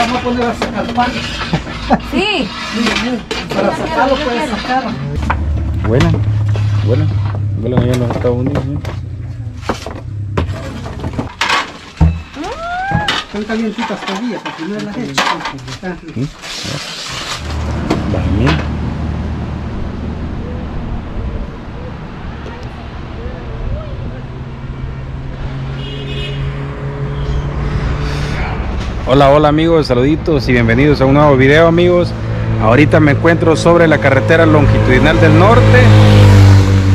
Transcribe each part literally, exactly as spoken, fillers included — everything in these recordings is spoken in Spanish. vamos a poner a sacar pan. Sí. Para sacarlo puedes sacar. Buena, buena. Vuelan allá en los Estados Unidos. Están calientitas todavía, porque no es la leche. Bañé. Hola, hola amigos, saluditos y bienvenidos a un nuevo video amigos. Ahorita me encuentro sobre la carretera longitudinal del norte.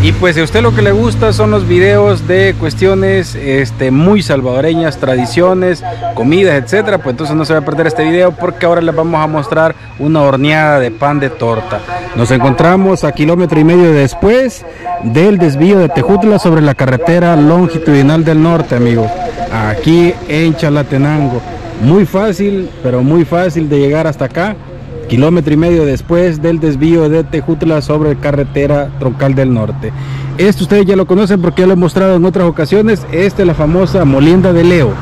Y pues si a usted lo que le gusta son los videos de cuestiones este, muy salvadoreñas, tradiciones, comidas, etcétera, pues entonces no se va a perder este video porque ahora les vamos a mostrar una horneada de pan de torta. Nos encontramos a kilómetro y medio después del desvío de Tejutla sobre la carretera longitudinal del norte amigos, aquí en Chalatenango. Muy fácil, pero muy fácil de llegar hasta acá, kilómetro y medio después del desvío de Tejutla sobre carretera troncal del norte. Esto ustedes ya lo conocen porque ya lo he mostrado en otras ocasiones. Esta es la famosa molienda de Leo,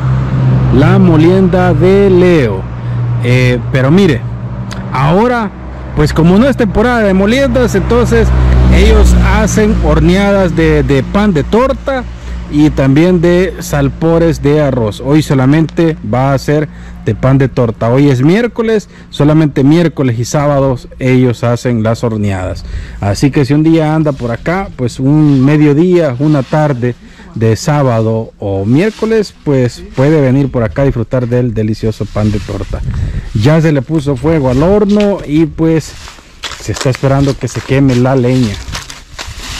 la molienda de Leo. Eh, pero mire, ahora, pues como no es temporada de moliendas, entonces ellos hacen horneadas de, de pan de torta y también de salpores de arroz. Hoy solamente va a ser de pan de torta. Hoy es miércoles, solamente miércoles y sábados ellos hacen las horneadas. Así que si un día anda por acá, pues un mediodía, una tarde de sábado o miércoles, pues puede venir por acá a disfrutar del delicioso pan de torta. Ya se le puso fuego al horno y pues se está esperando que se queme la leña.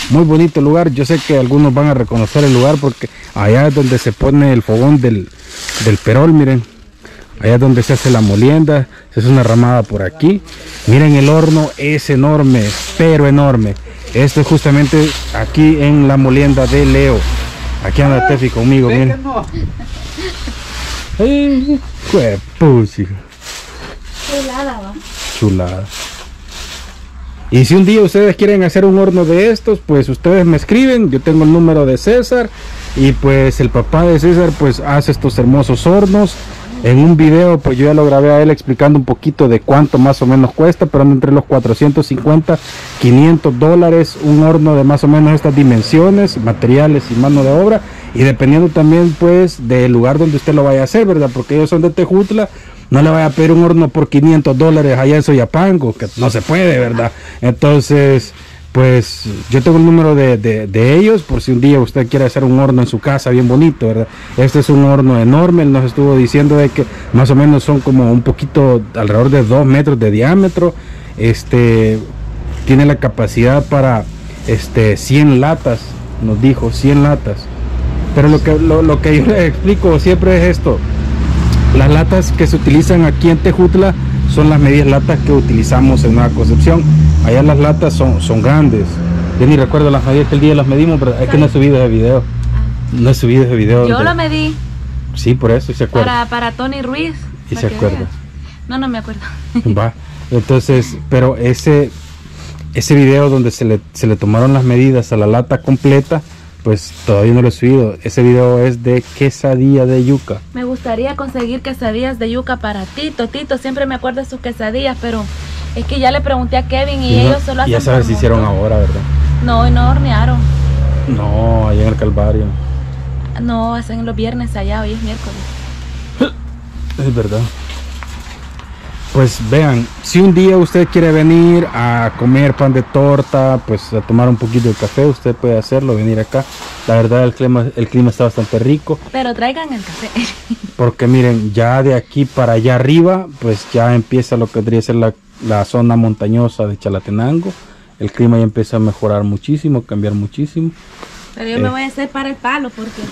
Muy bonito lugar, yo sé que algunos van a reconocer el lugar porque allá es donde se pone el fogón del, del perol, miren. Allá es donde se hace la molienda, se hace una ramada por aquí. Miren, el horno es enorme, pero enorme. Esto es justamente aquí en la molienda de Leo. Aquí anda Tefi conmigo, miren. ¡Ay, qué pussy! Chulada, va. Chulada. Y si un día ustedes quieren hacer un horno de estos, pues ustedes me escriben, yo tengo el número de César y pues el papá de César pues hace estos hermosos hornos. En un video pues yo ya lo grabé a él explicando un poquito de cuánto más o menos cuesta, pero entre los cuatrocientos cincuenta, quinientos dólares un horno de más o menos estas dimensiones, materiales y mano de obra, y dependiendo también pues del lugar donde usted lo vaya a hacer, ¿verdad? Porque ellos son de Tejutla. No le vaya a pedir un horno por quinientos dólares allá en Soyapango, que no se puede, ¿verdad? Entonces, pues yo tengo el número de, de, de ellos por si un día usted quiere hacer un horno en su casa bien bonito, ¿verdad? Este es un horno enorme, él nos estuvo diciendo de que más o menos son como un poquito alrededor de dos metros de diámetro. Este tiene la capacidad para este, cien latas, nos dijo, cien latas. Pero lo que, lo, lo que yo les explico siempre es esto. Las latas que se utilizan aquí en Tejutla son las medias latas que utilizamos en Nueva Concepción. Allá las latas son, son grandes. Yo ni recuerdo las medidas que el día las medimos, pero es que no he subido ese video. No he subido ese video. Yo lo medí. Sí, por eso, se acuerda. Para, para Tony Ruiz. Y se acuerda. Vea. No, no me acuerdo. Va. Entonces, pero ese, ese video donde se le, se le tomaron las medidas a la lata completa, pues todavía no lo he subido. Ese video es de quesadilla de yuca. Me gustaría conseguir quesadillas de yuca para Tito. Tito siempre me acuerda de sus quesadillas, pero es que ya le pregunté a Kevin y, y no, ellos solo hacen. Ya sabes si hicieron ahora, ¿verdad? No, no hornearon. No, allá en el Calvario. No, hacen los viernes allá, hoy es miércoles. Es verdad. Pues vean, si un día usted quiere venir a comer pan de torta, pues a tomar un poquito de café, usted puede hacerlo, venir acá. La verdad el clima, el clima está bastante rico. Pero traigan el café. Porque miren, ya de aquí para allá arriba, pues ya empieza lo que podría ser la, la zona montañosa de Chalatenango. El clima ya empieza a mejorar muchísimo, cambiar muchísimo. Pero yo eh, me voy a hacer para el palo porque...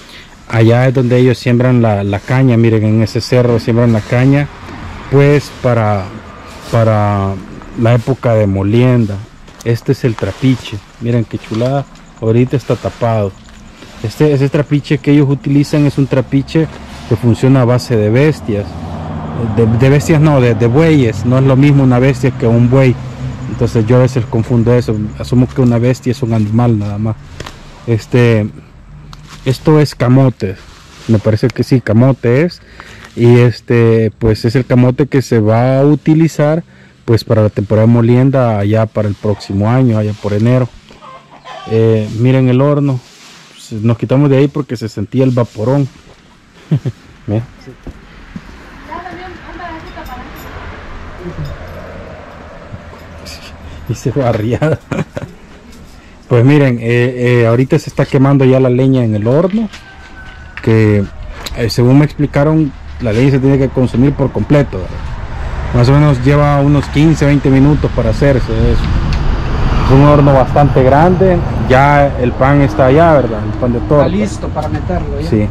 Allá es donde ellos siembran la, la caña, miren, en ese cerro siembran la caña. Pues para, para la época de molienda. Este es el trapiche, miren qué chulada, ahorita está tapado. Este, ese trapiche que ellos utilizan es un trapiche que funciona a base de bestias, de, de bestias no, de, de bueyes, no es lo mismo una bestia que un buey. Entonces yo a veces confundo eso, asumo que una bestia es un animal nada más. Este, esto es camote, me parece que sí, camote es. y este pues es el camote que se va a utilizar pues para la temporada de molienda allá para el próximo año, allá por enero. Eh, miren el horno, pues nos quitamos de ahí porque se sentía el vaporón. Mira. Sí. Y se barriada. Pues miren, eh, eh, ahorita se está quemando ya la leña en el horno, que eh, según me explicaron la leña se tiene que consumir por completo, ¿verdad? Más o menos lleva unos quince, veinte minutos para hacerse eso. Es un horno bastante grande. Ya el pan está allá, ¿verdad? El pan de torta. Está listo para meterlo, ¿ya? Sí.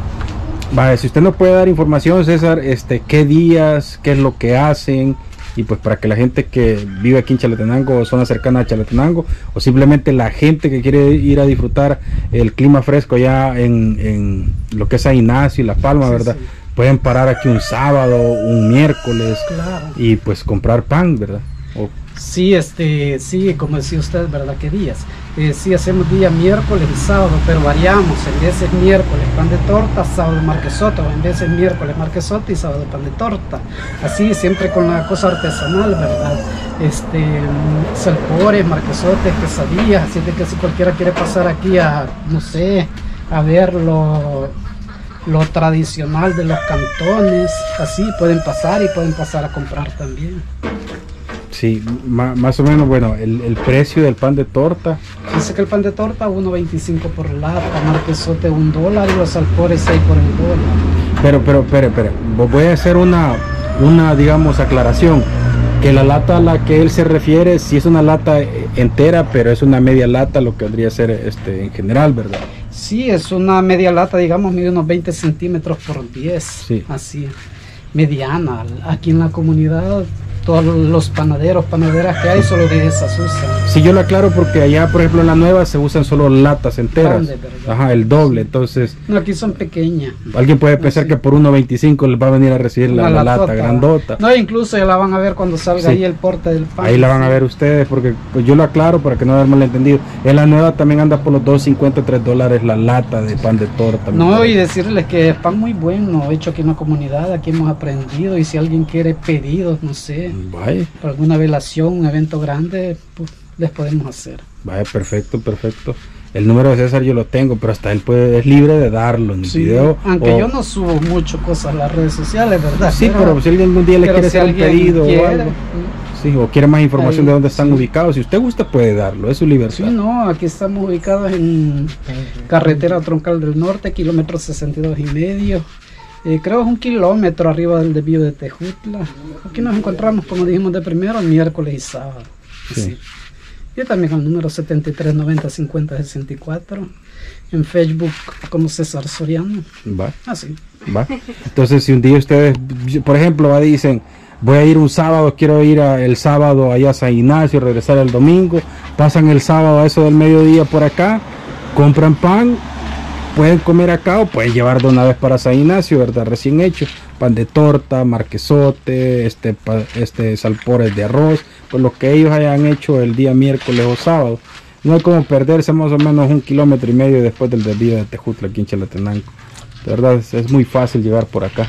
Vale, si usted nos puede dar información, César, este, qué días, qué es lo que hacen, y pues para que la gente que vive aquí en Chalatenango o zona cercana a Chalatenango, o simplemente la gente que quiere ir a disfrutar el clima fresco allá en, en lo que es San Ignacio y La Palma, sí, ¿verdad? Sí. Pueden parar aquí un sábado, un miércoles, claro, y pues comprar pan, ¿verdad? O... Sí, este, sí, como decía usted, ¿verdad? ¿Qué días? Eh, sí, hacemos día miércoles y sábado, pero variamos. En veces miércoles pan de torta, sábado marquesota, o en veces miércoles marquesota y sábado pan de torta. Así, siempre con la cosa artesanal, ¿verdad? Este, salpores, marquesotes, quesadillas, así de que si cualquiera quiere pasar aquí a, no sé, a verlo... lo tradicional de los cantones, así pueden pasar y pueden pasar a comprar también. Sí, más o menos. Bueno, el, el precio del pan de torta, dice que el pan de torta uno veinticinco por lata, marquesote un dólar y los alpores seis por el dólar. Pero, pero, espere, espere, voy a hacer una, una, digamos, aclaración, que la lata a la que él se refiere, si sí es una lata entera, pero es una media lata lo que vendría a ser este, en general, ¿verdad? Sí, es una media lata, digamos, mide unos veinte centímetros por diez, sí, así, mediana. Aquí en la comunidad, todos los panaderos, panaderas que hay, solo de esas usan. Sí, yo lo aclaro porque allá, por ejemplo, en la nueva se usan solo latas enteras. Grande, ajá, el doble, entonces... No, aquí son pequeñas. Alguien puede pensar, sí, que por uno veinticinco les va a venir a recibir la, la, la lata tota, grandota. No, incluso ya la van a ver cuando salga, sí, ahí el porte del pan. Ahí la van, sí, a ver ustedes, porque pues, yo lo aclaro para que no haya malentendido. En la nueva también anda por los dos cincuenta, tres dólares la lata de pan de torta. No, y decirles que es pan muy bueno, hecho aquí en la comunidad, aquí hemos aprendido, y si alguien quiere pedidos, no sé, vaya, para alguna velación, un evento grande, pues, les podemos hacer. Vaya, perfecto, perfecto. El número de César yo lo tengo, pero hasta él puede, es libre de darlo en el, sí, video. Aunque o... yo no subo mucho cosas a las redes sociales, ¿verdad? Sí, pero, pero si alguien algún día le quiere si hacer un pedido quiere, o algo, sí, o quiere más información ahí, de dónde están, sí, ubicados, si usted gusta puede darlo, es su libertad. Sí, no, aquí estamos ubicados en carretera Troncal del Norte, kilómetro sesenta y dos y medio. Eh, creo que es un kilómetro arriba del desvío de Tejutla. Aquí nos encontramos, como dijimos de primero, miércoles y sábado. Sí. Sí. Yo también con el número setenta y tres, noventa, cincuenta, sesenta y cuatro. En Facebook como César Soriano. Va. Así. Va. Entonces, si un día ustedes, por ejemplo, dicen, voy a ir un sábado, quiero ir a, el sábado allá a San Ignacio, regresar el domingo, pasan el sábado a eso del mediodía por acá, compran pan, pueden comer acá o pueden llevar de una vez para San Ignacio, ¿verdad? Recién hecho, pan de torta, marquesote, este, este salpores de arroz, pues lo que ellos hayan hecho el día miércoles o sábado. No hay como perderse más o menos un kilómetro y medio después del desvío de Tejutla aquí en Chalatenango. De verdad es, es muy fácil llegar por acá.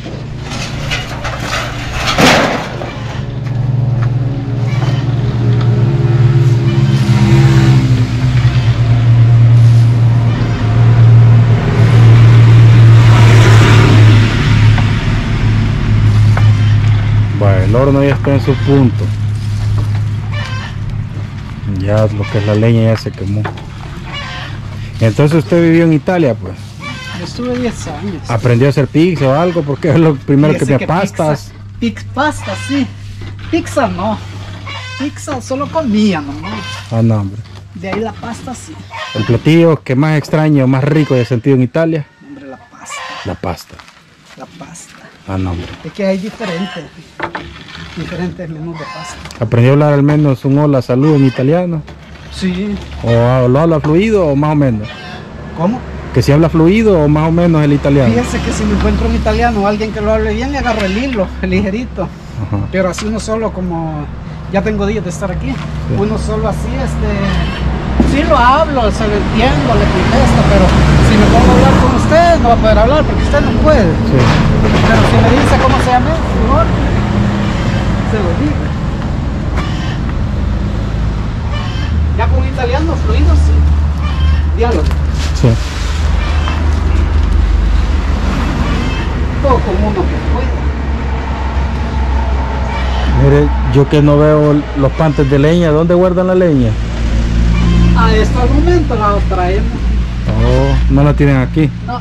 El horno ya está en su punto, ya lo que es la leña ya se quemó. Entonces usted vivió en Italia, pues. Yo estuve diez años. ¿Aprendió a hacer pizza o algo? Porque es lo primero que me pastas. Pizza, pasta, sí. Pizza no. Pizza solo comía nomás. Ah, no, hombre. De ahí la pasta, sí. El platillo que más extraño, más rico he sentido en Italia. Hombre, la pasta. La pasta. La pasta. Ah, no, hombre. Es que hay diferentes. Diferentes menús de pasta. ¿Aprendió a hablar al menos un hola salud en italiano? Sí. ¿O lo habla fluido o más o menos? ¿Cómo? ¿Que si habla fluido o más o menos el italiano? Fíjese que si me encuentro un italiano o alguien que lo hable bien, le agarro el hilo, ligerito. Ajá. Pero así uno solo, como ya tengo días de estar aquí, sí, uno solo así, este, sí lo hablo, se lo entiendo, le contesto, pero si me pongo a hablar con usted, no va a poder hablar porque usted no puede. Sí. Pero si me dice cómo se llama, mejor se lo digo. Ya con italiano fluido, sí. Diálogo. Sí. Todo el mundo que cuida. Mire, yo que no veo los pantes de leña, ¿dónde guardan la leña? A estos momentos la traemos. Oh, ¿no la tienen aquí? No.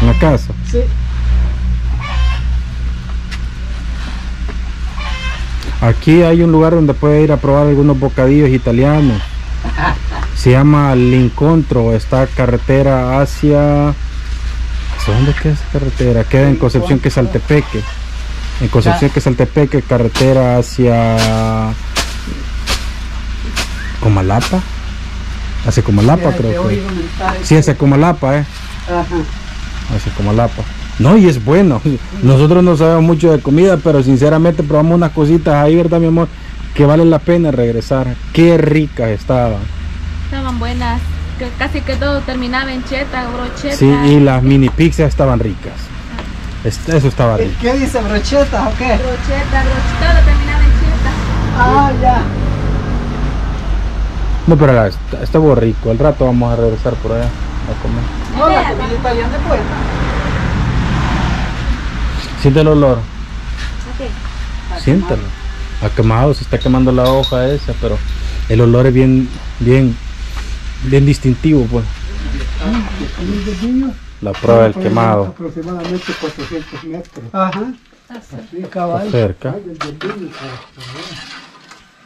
¿En la casa? Sí. Aquí hay un lugar donde puede ir a probar algunos bocadillos italianos. Se llama L'incontro, esta carretera hacia... ¿Dónde queda esa carretera? Queda en Concepción, Quezaltepeque. En Concepción, Quezaltepeque, carretera hacia... Comalapa. Hacia Comalapa, sí, creo que. Sí, hacia Comalapa, eh. Ajá. Hacia Comalapa. No, y es bueno. Nosotros no sabemos mucho de comida, pero sinceramente probamos unas cositas ahí, ¿verdad, mi amor? Que vale la pena regresar. Qué ricas estaban. Estaban buenas. Que casi que todo terminaba en cheta, brocheta. Sí, y las mini pizzas estaban ricas. Este, eso estaba rico. ¿Qué dice? ¿Brocheta o qué? Brocheta, brocheta, todo terminaba en cheta. Ah, ya. No, pero la, estuvo rico. Al rato vamos a regresar por allá a comer. No, la comida italiana es buena. Siente el olor. Okay. Siéntalo. Ha quemado, se está quemando la hoja esa, pero el olor es bien, bien, bien distintivo, pues. La prueba del quemado. Aproximadamente cuatrocientos metros. Ajá. Así, cerca.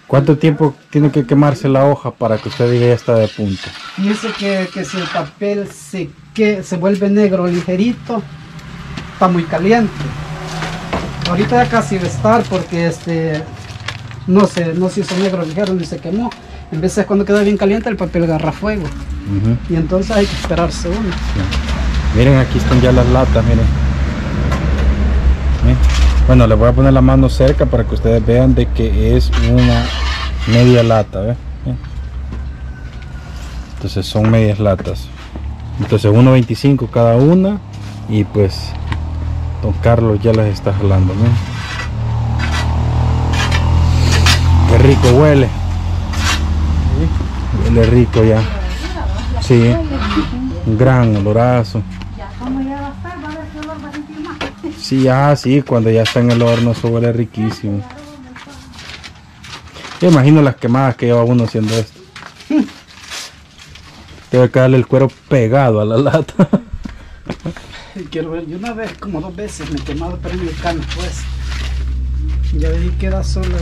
¿Cuánto tiempo tiene que quemarse la hoja para que usted diga ya está de punto? Dice que, que si el papel se, que, se vuelve negro ligerito, está muy caliente. Ahorita ya casi va a estar porque este no se, no se hizo negro ligero ni se quemó. En veces cuando queda bien caliente el papel agarra fuego. Uh-huh. Y entonces hay que esperarse uno. Sí. Miren, aquí están ya las latas, miren. ¿Eh? Bueno, les voy a poner la mano cerca para que ustedes vean de que es una media lata, ¿ve? ¿Eh? Entonces son medias latas. Entonces uno veinticinco cada una y pues don Carlos ya las está jalando, ¿no? Qué rico huele. Huele rico ya. Sí. Un gran olorazo. Sí, ya, sí, cuando ya está en el horno eso huele riquísimo. Yo imagino las quemadas que lleva uno haciendo esto. Tengo que darle el cuero pegado a la lata. Quiero ver, yo una vez, como dos veces me he quemado, pero en el cano, pues. Ya vi que era solo.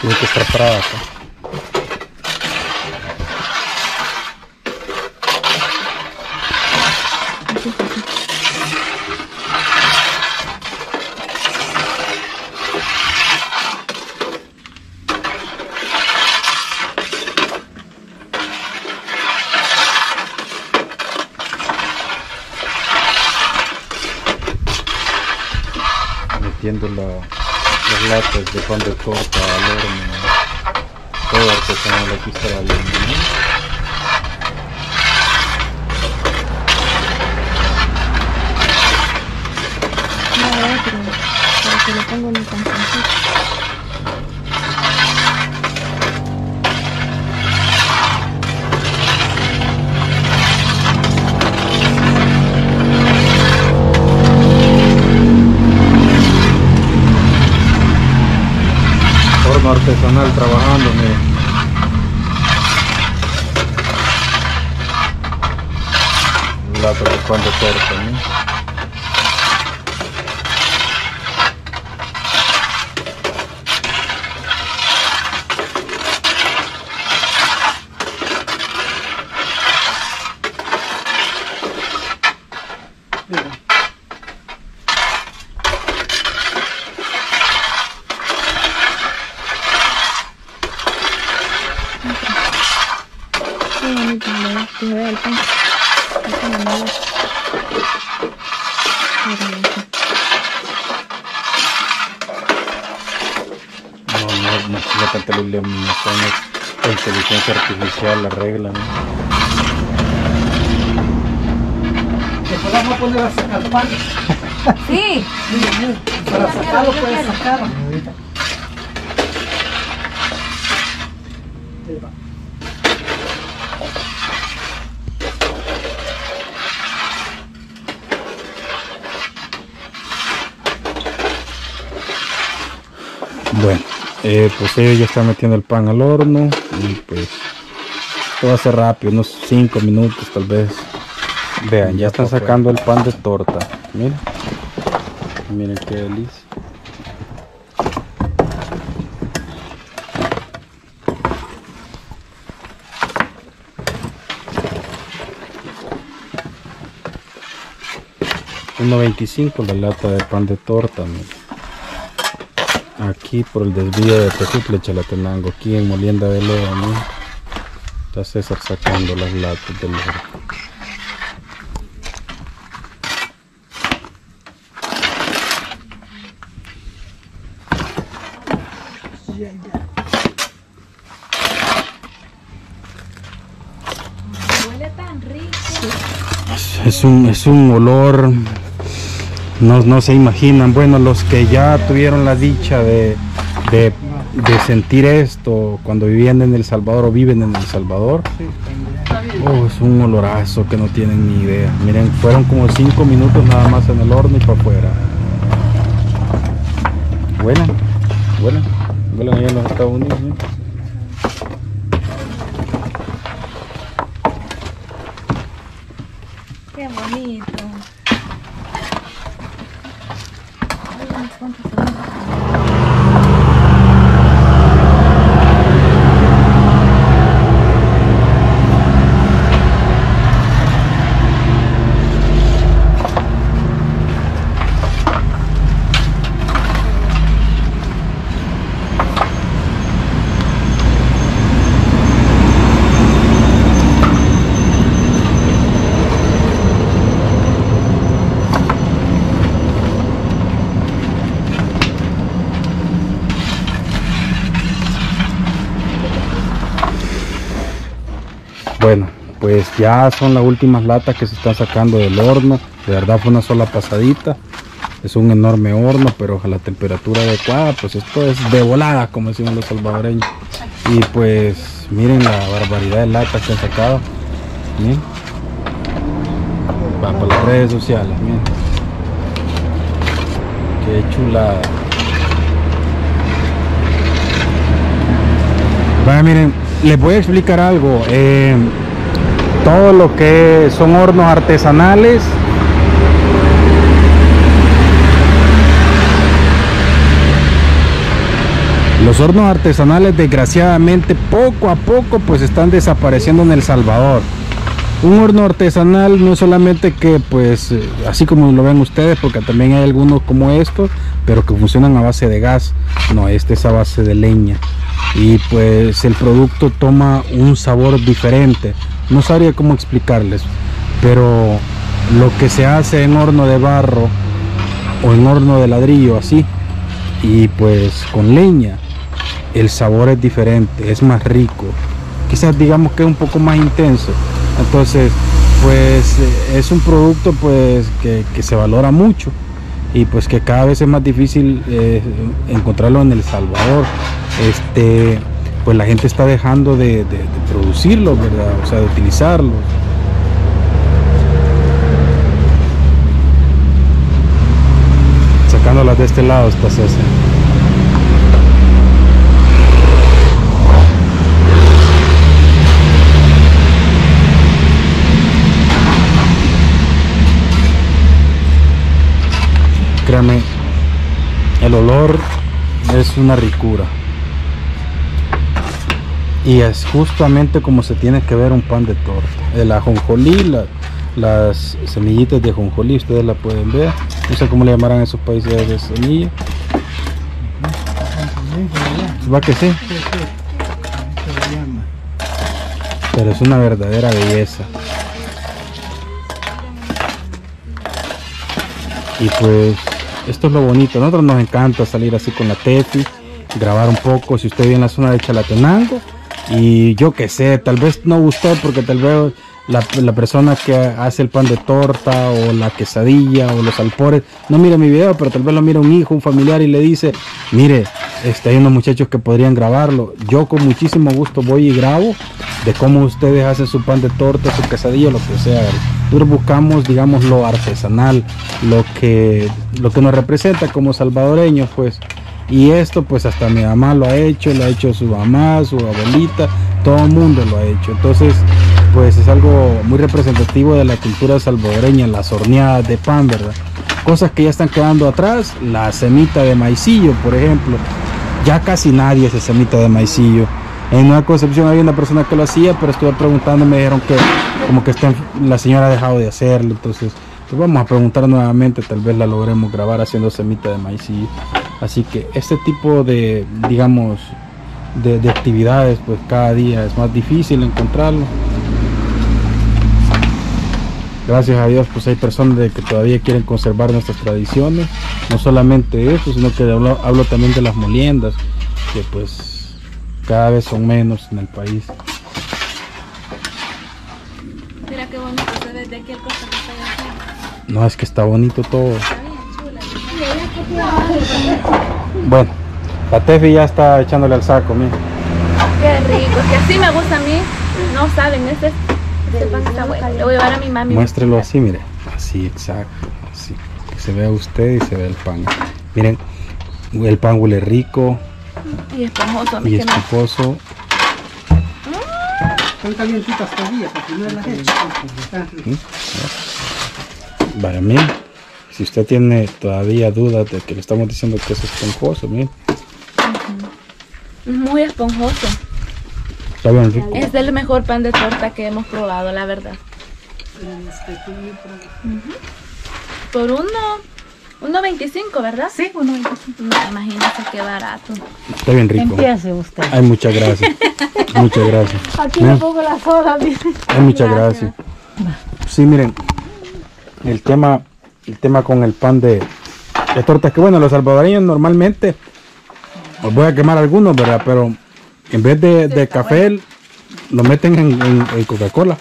Tiene que estar parada acá. Metiendo la... las latas de pan de torta al horno, todo artesanal aquí está al horno, ¿no? No, otro, para que lo pongo en el panzoncito. personal trabajando, miren. Lato de cuando torta, ¿no? La inteligencia artificial la regla, ¿no? ¿Te podemos poner a sacar pan? Sí. Para sacarlo puedes sacar. Bueno. Eh, pues ellos ya están metiendo el pan al horno y pues todo hace rápido, unos cinco minutos tal vez. Vean, ya están sacando el pan de torta. Miren, miren qué delicia. uno veinticinco la lata de pan de torta, miren. Aquí por el desvío de Tejutla, Chalatenango, aquí en molienda de Leo, ¿no? Está César sacando las latas del horno. Huele tan rico. Es un, es un olor. No, no se imaginan, bueno, los que ya tuvieron la dicha de, de, de sentir esto cuando vivían en El Salvador o viven en El Salvador, oh, es un olorazo que no tienen ni idea. Miren, fueron como cinco minutos nada más en el horno y para afuera. Huelen, huelen, huelen allá en los Estados Unidos, ¿eh? Qué bonito. Bueno, pues ya son las últimas latas que se están sacando del horno. De verdad fue una sola pasadita. Es un enorme horno, pero a la temperatura adecuada, pues esto es de volada, como decimos los salvadoreños. Y pues miren la barbaridad de latas que han sacado. Miren. Para las redes sociales, miren. Qué chulada. Bueno, miren. Les voy a explicar algo, eh, todo lo que son hornos artesanales, los hornos artesanales desgraciadamente poco a poco pues están desapareciendo en El Salvador. Un horno artesanal no es solamente que pues así como lo ven ustedes, porque también hay algunos como estos, pero que funcionan a base de gas. No, este es a base de leña. Y pues el producto toma un sabor diferente, no sabría cómo explicarles, pero lo que se hace en horno de barro o en horno de ladrillo así y pues con leña, el sabor es diferente, es más rico, quizás digamos que es un poco más intenso. Entonces pues es un producto pues que, que se valora mucho y pues que cada vez es más difícil eh, encontrarlo en El Salvador. Este, pues la gente está dejando de, de, de producirlo, ¿verdad? O sea, de utilizarlo. Sacándolas de este lado, está César. El olor es una ricura. Y es justamente como se tiene que ver un pan de torta. El ajonjolí, la, las semillitas de ajonjolí, ustedes la pueden ver. No sé cómo le llamarán en esos países de semilla. ¿Va que sí? Pero es una verdadera belleza. Y pues esto es lo bonito. Nosotros nos encanta salir así con la Tefi, grabar un poco. Si usted vive en la zona de Chalatenango, y yo que sé, tal vez no gustó porque tal vez la, la persona que hace el pan de torta o la quesadilla o los alpores no mira mi video, pero tal vez lo mira un hijo, un familiar, y le dice: mire, este, hay unos muchachos que podrían grabarlo. Yo con muchísimo gusto voy y grabo de cómo ustedes hacen su pan de torta, su quesadilla, lo que sea. Nosotros buscamos, digamos, lo artesanal, lo que, lo que nos representa como salvadoreños, pues. Y esto, pues, hasta mi mamá lo ha hecho, lo ha hecho su mamá, su abuelita, todo el mundo lo ha hecho. Entonces, pues, es algo muy representativo de la cultura salvadoreña, las horneadas de pan, ¿verdad? Cosas que ya están quedando atrás, la semita de maicillo, por ejemplo. Ya casi nadie hace semita de maicillo. En Nueva Concepción había una persona que lo hacía, pero estuve preguntando y me dijeron que como que está, la señora ha dejado de hacerlo. Entonces, pues vamos a preguntar nuevamente, tal vez la logremos grabar haciendo semita de maicillo. Así que este tipo de, digamos, de, de actividades, pues cada día es más difícil encontrarlo. Gracias a Dios, pues hay personas de que todavía quieren conservar nuestras tradiciones. No solamente eso, sino que hablo, hablo también de las moliendas, que pues cada vez son menos en el país. Mira qué bonito, desde aquí el costo que no, es que está bonito todo. Bueno, la Tefi ya está echándole al saco, mira. Qué rico, que así me gusta a mí. No saben, este, este pan está bueno. Le voy a llevar a mi mami. Muéstrelo así, mire. Así, exacto. Así. Que se vea usted y se vea el pan. Miren, el pan huele rico. Y esponjoso. Y esponjoso. Están calientitas todavía, porque no las he hecho. Para mí. Si usted tiene todavía dudas de que le estamos diciendo que es esponjoso, miren. Uh-huh. Muy esponjoso. Está bien rico. Es el mejor pan de torta que hemos probado, la verdad. Uh-huh. Por uno, uno veinticinco, ¿verdad? Sí, uno veinticinco. No, imagínese qué barato. Está bien rico. Empiece usted. Ay, muchas gracias. Muchas gracias. Aquí le pongo la soda, miren. Ay, muchas gracias. gracias. Sí, miren, el tema... El tema con el pan de, de tortas, que bueno, los salvadoreños normalmente, os voy a quemar algunos, ¿verdad? Pero en vez de, de café, bueno, lo meten en, en, en Coca-Cola.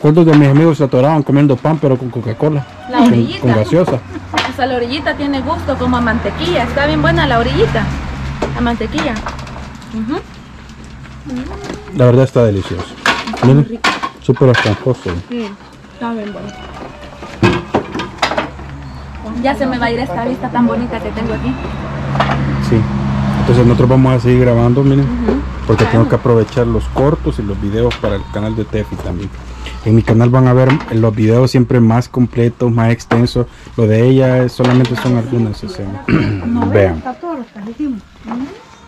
¿Cuántos de mis amigos se atoraban comiendo pan, pero con Coca-Cola? La orillita. Con, con gaseosa. Hasta la orillita tiene gusto como a mantequilla. Está bien buena la orillita, la mantequilla. Uh-huh. La verdad está delicioso. Miren, súper esponjoso. Sí. Está bien bueno. Ya se me va a ir esta vista tan bonita que tengo aquí. Sí. Entonces nosotros vamos a seguir grabando, miren. Uh-huh. Porque tengo que aprovechar los cortos y los videos para el canal de Tefi también. En mi canal van a ver los videos siempre más completos, más extensos. Lo de ella solamente son algunas escenas. Vean.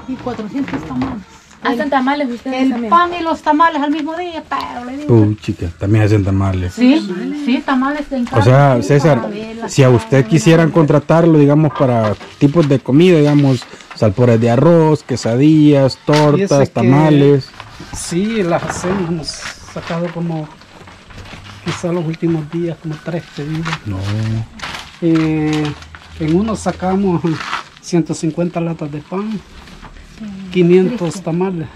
Y cuatrocientos tamales. Hacen tamales ustedes. El también. Pan y los tamales al mismo día, pero le digo. Uy, chica, también hacen tamales. Sí, sí, tamales de encargo. O sea, César, si a usted quisieran contratarlo, digamos, para tipos de comida, digamos, salpores de arroz, quesadillas, tortas, tamales. Sí, las hacemos, hemos sacado como quizá los últimos días, como tres pedidos. No. Eh, en uno sacamos ciento cincuenta latas de pan. quinientos tamales.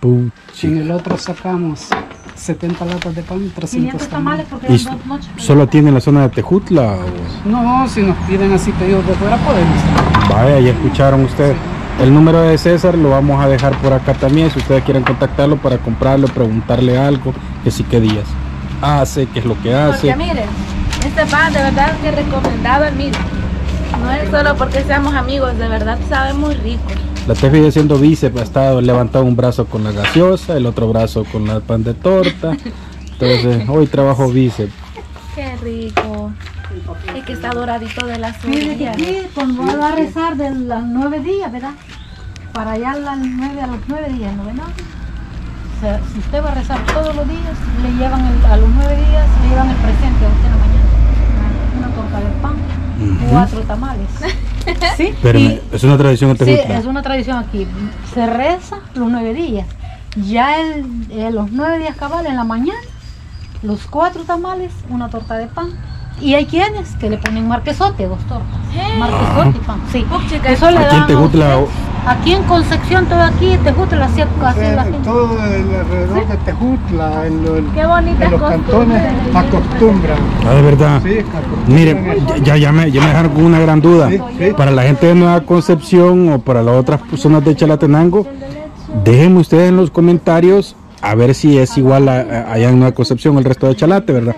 Puchi. En el otro sacamos setenta latas de pan y trescientos tamales. Porque ¿Y dos noches? ¿Solo tienen la zona de Tejutla? ¿O? No, si nos piden así pedidos de fuera podemos. Vaya, ya escucharon ustedes. Sí. El número de César lo vamos a dejar por acá también. Si ustedes quieren contactarlo para comprarlo, preguntarle algo, que sí, qué días hace, qué es lo que hace. Porque miren, este pan de verdad que recomendado, miren. No es solo porque seamos amigos, de verdad sabe muy rico. La Tefi haciendo bíceps, ha estado levantando un brazo con la gaseosa, el otro brazo con la pan de torta. Entonces, hoy trabajo bíceps. Qué rico. El que está doradito de las orillas. Sí, cuando va a rezar de las nueve días, ¿verdad? Para allá a las nueve, a los nueve días, ¿no? ¿Verdad? O sea, si usted va a rezar todos los días, le llevan el, a los nueve días, le llevan el presente a usted en la mañana. Una torta de pan, uh-huh. cuatro tamales. ¿Sí? Pero y, es una tradición en Tejutla. Sí, es una tradición aquí. Se reza los nueve días. Ya el, eh, los nueve días cabales en la mañana, los cuatro tamales, una torta de pan. Y hay quienes que le ponen marquesote, dos tortas. Hey. Marquesote y pan. Sí. Eso le dan. Aquí en Concepción, todo aquí, Tejutla, así, así la gente. Todo el alrededor de Tejutla, en los, en los cantones, acostumbran. Ah, de verdad. Sí, mire, ya, ya, me, ya me dejaron con una gran duda. Sí, sí. Para la gente de Nueva Concepción o para las otras personas de Chalatenango, déjenme ustedes en los comentarios a ver si es igual a, a, allá en Nueva Concepción el resto de Chalate, ¿verdad?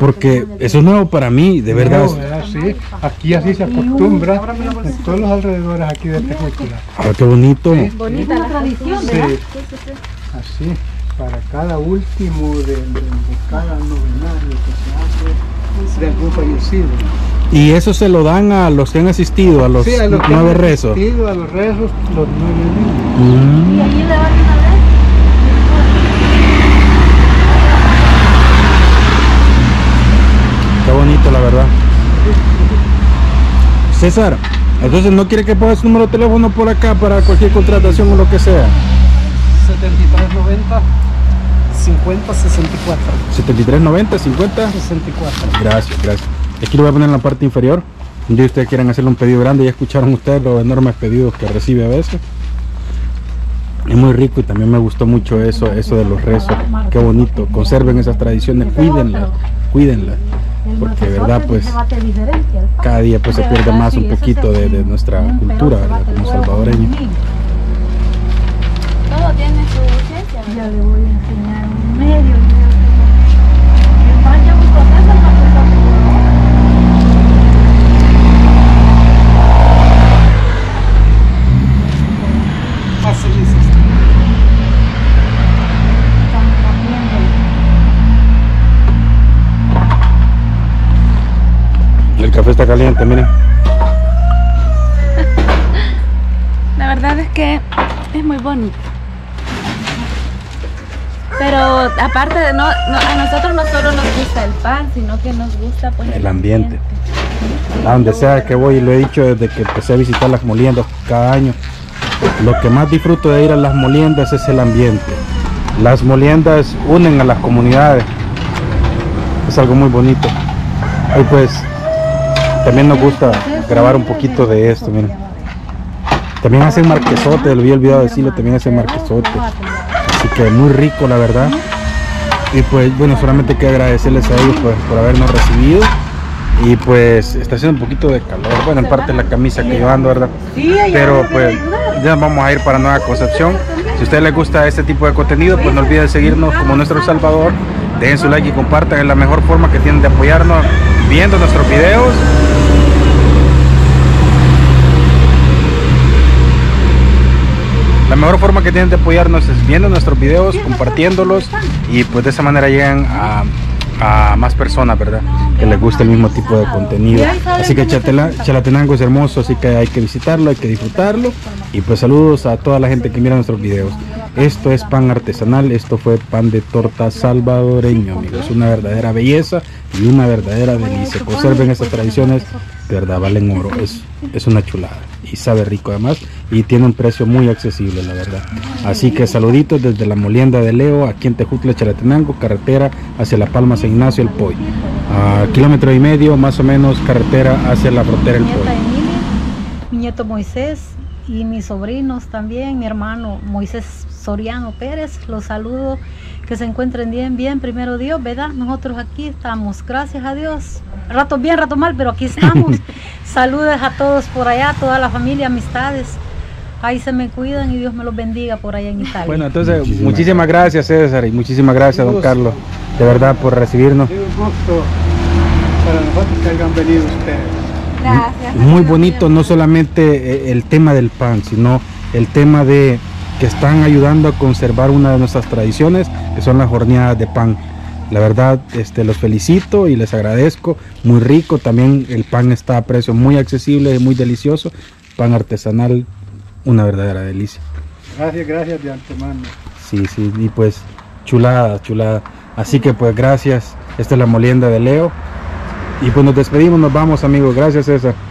Porque eso es nuevo para mí, de verdad. No, ¿verdad? Sí, aquí así se acostumbra en todos los alrededores aquí de Tejutla. Ah, qué bonito. Sí, bonita la tradición, ¿verdad? Sí, así, para cada último de, de, de cada novenario que se hace de algún fallecido. ¿Y eso se lo dan a los que han asistido, a los, sí, a los que nueve han rezos? Asistido, a los rezos, los nueve niños. Mm. ¿Y allí le van a dar? Bonito, la verdad. César, entonces no quiere que ponga su número de teléfono por acá para cualquier contratación o lo que sea. setenta y tres noventa cincuenta sesenta y cuatro. setenta y tres noventa cincuenta sesenta y cuatro. Gracias, gracias. Aquí lo voy a poner en la parte inferior. Si ustedes quieren hacerle un pedido grande, ya escucharon ustedes los enormes pedidos que recibe a veces. Es muy rico y también me gustó mucho eso, eso de los rezos. Qué bonito. Conserven esas tradiciones, cuídenlas, cuídenlas. Porque de verdad pues cada día pues se pierde más un poquito de, de nuestra cultura, ¿verdad? Como salvadoreño. Todo tiene su esencia. Ya le voy a enseñar un medio. El café está caliente, miren. La verdad es que es muy bonito. Pero aparte de no, no a nosotros no solo nos gusta el pan, sino que nos gusta pues, el, el ambiente. ambiente. A donde sea que voy, y lo he dicho desde que empecé a visitar las moliendas cada año, lo que más disfruto de ir a las moliendas es el ambiente. Las moliendas unen a las comunidades. Es algo muy bonito. Ahí pues también nos gusta grabar un poquito de esto, miren. También hacen marquesote, lo había olvidado decirlo, también hacen marquesote. Así que muy rico, la verdad. Y pues, bueno, solamente que agradecerles a ellos pues, por habernos recibido. Y pues, está haciendo un poquito de calor. Bueno, en parte la camisa que yo ando, ¿verdad? Pero pues, ya nos vamos a ir para Nueva Concepción. Si a ustedes les gusta este tipo de contenido, pues no olviden seguirnos como Nuestro Salvador. Dejen su like y compartan, es la mejor forma que tienen de apoyarnos viendo nuestros videos. La mejor forma que tienen de apoyarnos es viendo nuestros videos, compartiéndolos y pues de esa manera llegan a, a más personas, ¿verdad? Que les gusta el mismo tipo de contenido. Así que Chalatenango es hermoso, así que hay que visitarlo, hay que disfrutarlo. Y pues saludos a toda la gente que mira nuestros videos. Esto es pan artesanal, esto fue pan de torta salvadoreño, amigos. Una verdadera belleza y una verdadera delicia. Conserven esas tradiciones, de verdad valen oro. Es, es una chulada y sabe rico además y tiene un precio muy accesible, la verdad. Así que saluditos desde la molienda de Leo, aquí en Tejutla, Chalatenango, carretera hacia La Palma, San Ignacio, El Poy. A kilómetro y medio más o menos carretera hacia la frontera El Poy. Mi nieta Emilia, mi nieto Moisés y mis sobrinos también, mi hermano Moisés Soriano Pérez, los saludo, que se encuentren bien, bien, primero Dios, ¿verdad? Nosotros aquí estamos, gracias a Dios, rato bien, rato mal, pero aquí estamos. Saludos a todos por allá, toda la familia, amistades, ahí se me cuidan y Dios me los bendiga por allá en Italia. Bueno, entonces, muchísimas, muchísimas gracias César y muchísimas gracias don Carlos, de verdad, por recibirnos. Un gusto para nosotros que hayan venido ustedes. Gracias. Muy bonito, no solamente el tema del pan, sino el tema de que están ayudando a conservar una de nuestras tradiciones, que son las horneadas de pan. La verdad, este, los felicito y les agradezco. Muy rico también, el pan está a precio muy accesible, muy delicioso. Pan artesanal, una verdadera delicia. Gracias, gracias de antemano. Sí, sí, y pues chulada, chulada. Así que pues gracias. Esta es la molienda de Leo. Y pues nos despedimos, nos vamos amigos. Gracias César.